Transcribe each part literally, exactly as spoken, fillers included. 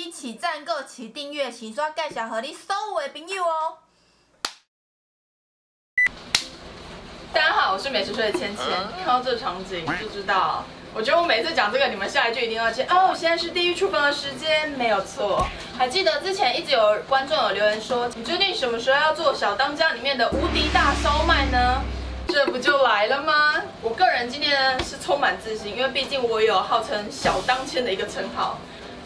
一起赞购、起订阅、起刷介绍给你所有的朋友哦。大家好，我是美食社的芊芊。看到这场景就知道，我觉得我每次讲这个，你们下一句一定要接哦。现在是地狱厨房的时间，没有错。还记得之前一直有观众有留言说，你究竟什么时候要做《小当家》里面的无敌大烧麦呢？ 这不就来了吗？我个人今天呢是充满自信，因为毕竟我有号称小当千的一个称号，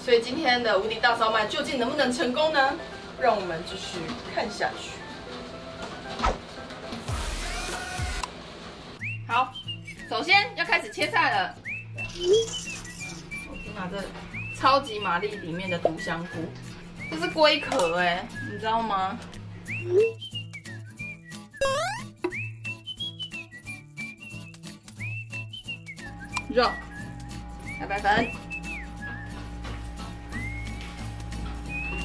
所以今天的无敌大烧麦究竟能不能成功呢？让我们继续看下去。好，首先要开始切菜了。我先拿这超级玛丽里面的毒香菇，这是龟壳哎，你知道吗？ 肉、太白粉，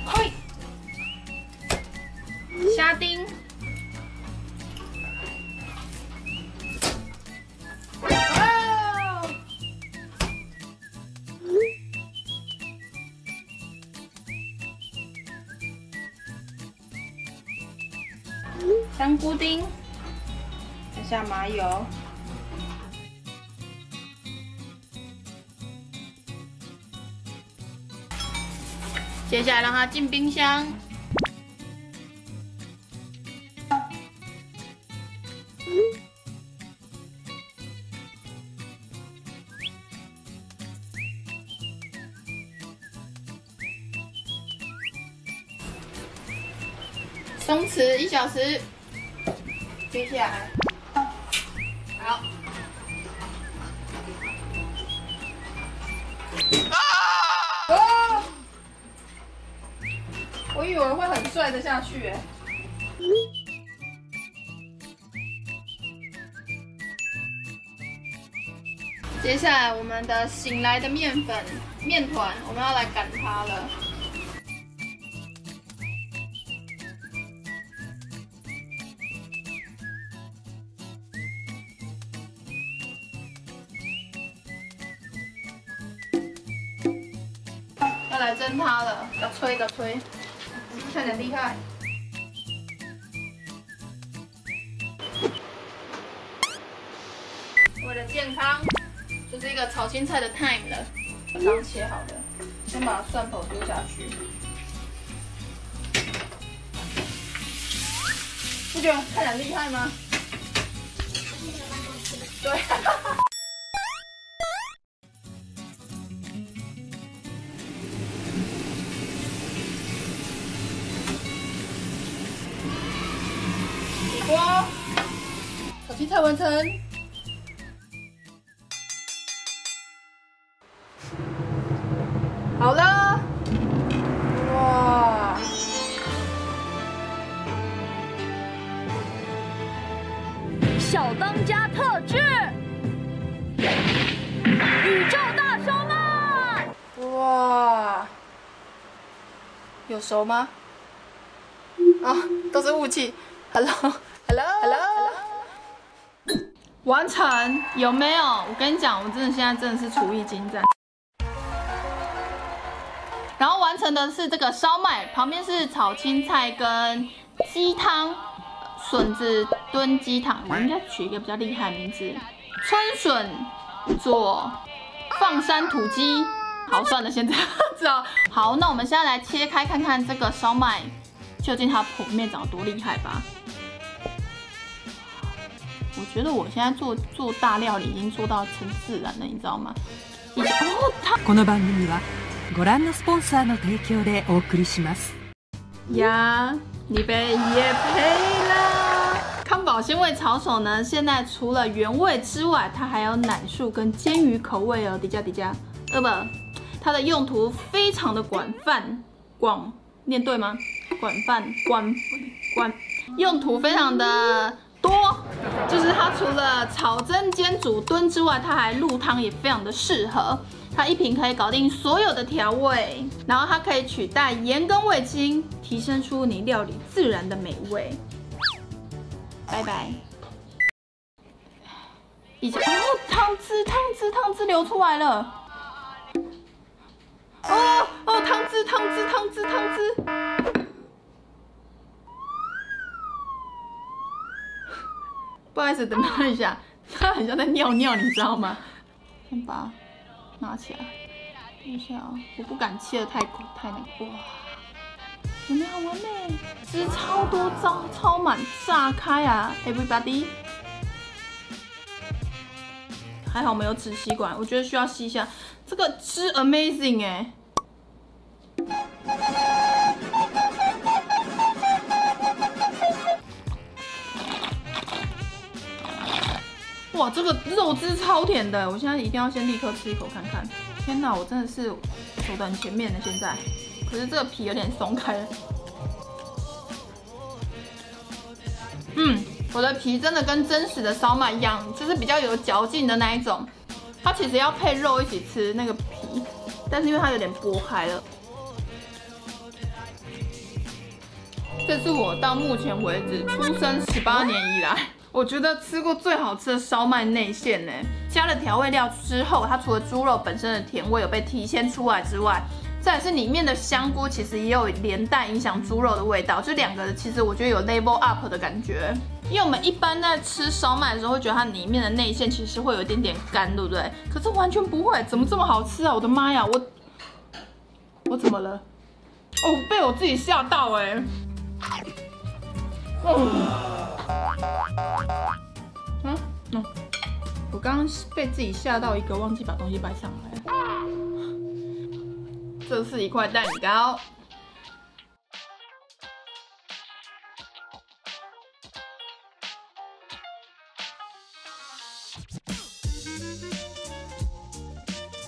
嘿，虾丁，哦，香菇丁，再下麻油。 接下来让它进冰箱。松弛一小时。接下来，好。啊！啊 我以为会很帅的下去哎，接下来我们的醒来的面粉面团，我们要来擀它了。要来蒸它了，要吹的吹。 看得厉害，为了健康，就是一个炒青菜的 time 了。我刚切好的，先把蒜头丢下去。不觉得看得厉害吗？对。炒青菜完成。好了，哇！小当家特制宇宙大烧麦，哇！有熟吗？啊，都是雾气。Hello，Hello，Hello。 完成有没有？我跟你讲，我真的现在真的是厨艺精湛。然后完成的是这个烧麦，旁边是炒青菜跟鸡汤，笋子炖鸡汤，我应该取一个比较厉害的名字，春笋佐放山土鸡。好，算了，先这样子哦。好，那我们现在来切开看看这个烧麦究竟它剖面长得多厉害吧。 我觉得我现在做做大料理已经做到成自然了，你知道吗？哦，它。この番組はご覧のスポンサーの提供でお送りします。呀，你被业配啦！康宝鲜味炒手呢，现在除了原味之外，它还有奶树跟煎鱼口味哦，底价底价，呃不，它的用途非常的广泛，广念对吗？广泛广广用途非常的。 多，就是它除了炒、蒸、煎、煮、炖之外，它还入汤也非常的适合。它一瓶可以搞定所有的调味，然后它可以取代盐跟味精，提升出你料理自然的美味。拜拜。以前哦，汤汁、汤汁、汤汁流出来了。哦，哦哦，汤汁汤汁汤汁汤汁！不好意思，等他一下，他很像在尿尿，你知道吗？先把它拿起来，等一下啊、哦，我不敢切的太太那个，哇，有没有完美？汁超多糟，超满，炸开啊 ，everybody！ 还好没有纸吸管，我觉得需要吸一下。这个汁 amazing 哎、欸！哇，这个肉汁超甜的，我现在一定要先立刻吃一口看看。天哪，我真的是走得很前面的现在，可是这个皮有点松开了。嗯。 我的皮真的跟真实的烧麦一样，就是比较有嚼劲的那一种。它其实要配肉一起吃那个皮，但是因为它有点剥开了。这是我到目前为止出生十八年以来，我觉得吃过最好吃的烧麦内馅呢。加了调味料之后，它除了猪肉本身的甜味有被提鲜出来之外， 再是里面的香菇，其实也有连带影响猪肉的味道，就两个其实我觉得有 level up 的感觉。因为我们一般在吃烧麦的时候，会觉得它里面的内馅其实会有一点点干，对不对？可是完全不会，怎么这么好吃啊！我的妈呀，我我怎么了？哦，被我自己吓到哎、欸！嗯嗯，我刚刚被自己吓到一个，忘记把东西摆上来了。 这是一块蛋糕，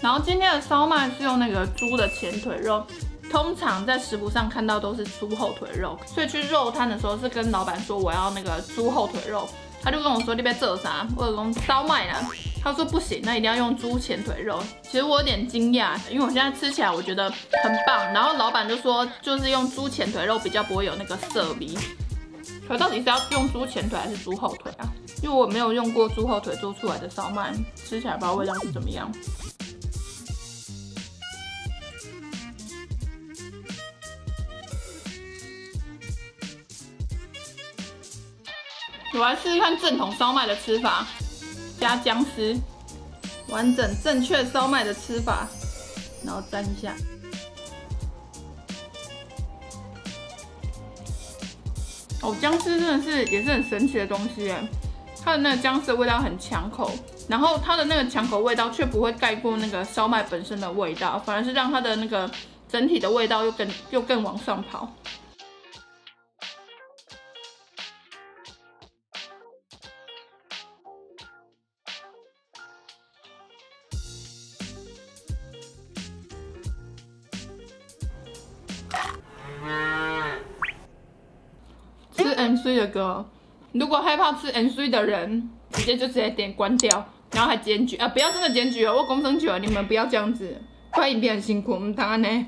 然后今天的烧麦是用那个猪的前腿肉，通常在食谱上看到都是猪后腿肉，所以去肉摊的时候是跟老板说我要那个猪后腿肉，他就跟我说你别做啥，我有讲烧麦啦。 他说不行，那一定要用猪前腿肉。其实我有点惊讶，因为我现在吃起来我觉得很棒。然后老板就说，就是用猪前腿肉比较不会有那个涩味。可到底是要用猪前腿还是猪后腿啊？因为我没有用过猪后腿做出来的烧麦，吃起来不知道味道是怎么样。我来试试看正统烧麦的吃法。 加姜丝，完整正确烧麦的吃法，然后沾一下。哦，姜丝真的是也是很神奇的东西哎，它的那个姜丝的味道很抢口，然后它的那个抢口味道却不会盖过那个烧麦本身的味道，反而是让它的那个整体的味道又更又更往上跑。 N C 的歌，如果害怕吃 N C 的人，直接就直接点关掉，然后还检举啊！不要真的检举哦，我公生举了，你们不要这样子，拍影片很辛苦，我们当然呢。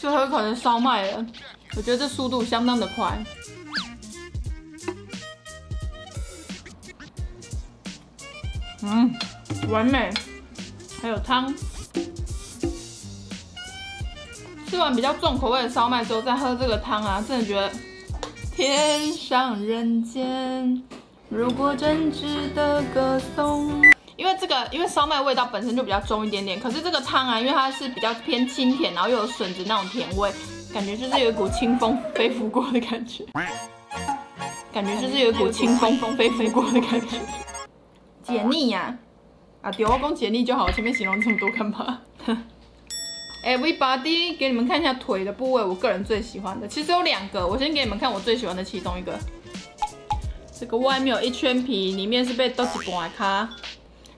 最后一口的烧麦了，我觉得这速度相当的快。嗯，完美。还有汤。吃完比较重口味的烧麦之后，再喝这个汤啊，真的觉得天上人间，如果真值得歌颂。 因为这个，因为烧麦味道本身就比较重一点点，可是这个汤啊，因为它是比较偏清甜，然后又有笋子那种甜味，感觉就是有一股清风飞拂过的感觉，感觉就是有一股清风风飞拂过的感觉。解腻呀、啊，啊对，我讲解腻就好，我前面形容这么多干嘛？ Everybody， 给你们看一下腿的部位，我个人最喜欢的，其实有两个，我先给你们看我最喜欢的其中一个，这个外面有一圈皮，里面是被剁一半的卡。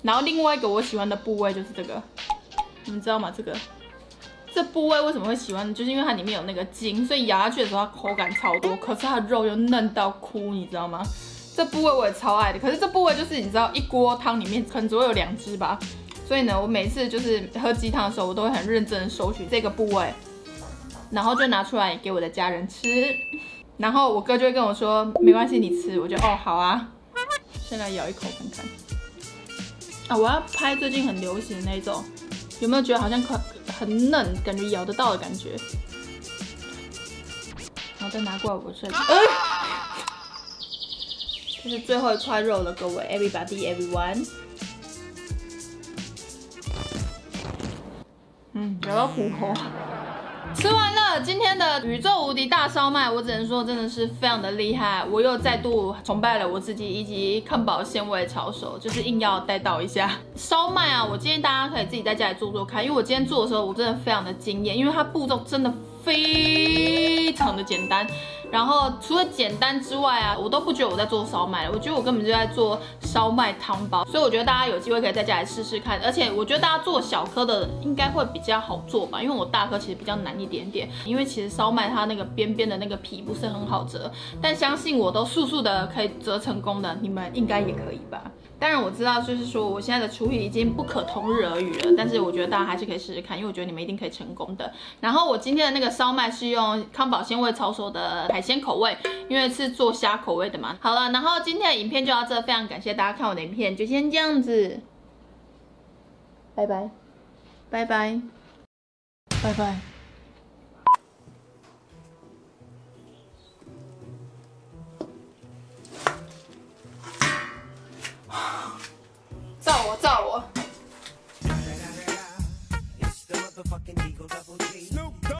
然后另外一个我喜欢的部位就是这个，你们知道吗？这个这部位为什么会喜欢？就是因为它里面有那个筋，所以咬下去的时候它口感超多，可是它的肉又嫩到哭，你知道吗？这部位我也超爱的。可是这部位就是你知道，一锅汤里面可能只会有两只吧。所以呢，我每次就是喝鸡汤的时候，我都会很认真的收取这个部位，然后就拿出来给我的家人吃。然后我哥就会跟我说，没关系，你吃。我就哦，好啊。先来咬一口看看。啊，我要拍最近很流行的那种。 有没有觉得好像很很嫩，感觉咬得到的感觉？然后再拿过来我这里，呃、这是最后一块肉了，各位 ，everybody everyone。嗯，咬到虎口。吃完了今天的宇宙无敌大烧麦，我只能说真的是非常的厉害，我又再度崇拜了我自己以及抗饱鲜味炒手，就是硬要带到一下烧麦啊！我建议大家可以自己在家里做做看，因为我今天做的时候我真的非常的惊艳，因为它步骤真的非常的简单。 然后除了简单之外啊，我都不觉得我在做烧麦了，我觉得我根本就在做烧麦汤包，所以我觉得大家有机会可以在家里试试看。而且我觉得大家做小颗的应该会比较好做吧，因为我大颗其实比较难一点点，因为其实烧麦它那个边边的那个皮不是很好折，但相信我都速速的可以折成功的，你们应该也可以吧。 当然我知道，就是说我现在的厨艺已经不可同日而语了，但是我觉得大家还是可以试试看，因为我觉得你们一定可以成功的。然后我今天的那个烧麦是用康宝鲜味炒手的海鲜口味，因为是做虾口味的嘛。好了，然后今天的影片就到这，非常感谢大家看我的影片，就先这样子，拜拜，拜拜，拜拜。